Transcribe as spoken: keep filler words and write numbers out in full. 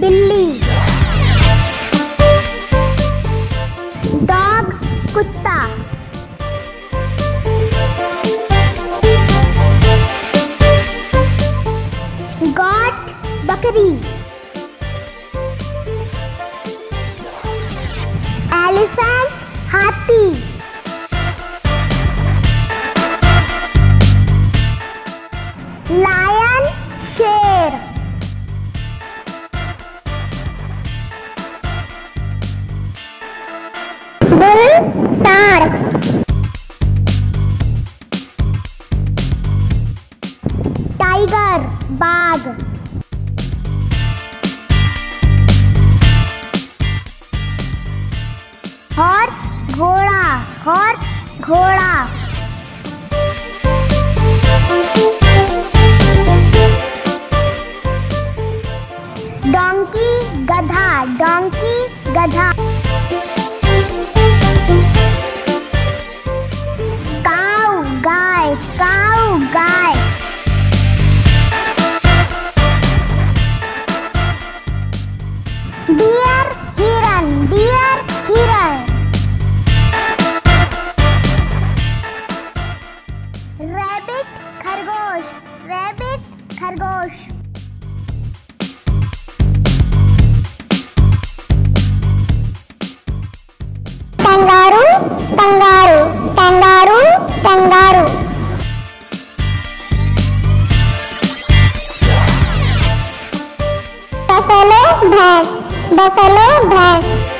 बिल्ली, डॉग कुत्ता, गॉट बकरी, एलिफेंट हाथी, लायन शेर, बुल तार, टाइगर बाघ, हॉर्स घोड़ा, हॉर्स घोड़ा, डोंकी गधा, डोंकी गधा, काऊ गाय, काऊ गाय, डियर हिरन, डियर हिरन, रैबिट खरगोश, रैबिट खरगोश, kangaroo kangaroo kangaroo kangaroo, buffalo भैंस, बफेलो भैंस।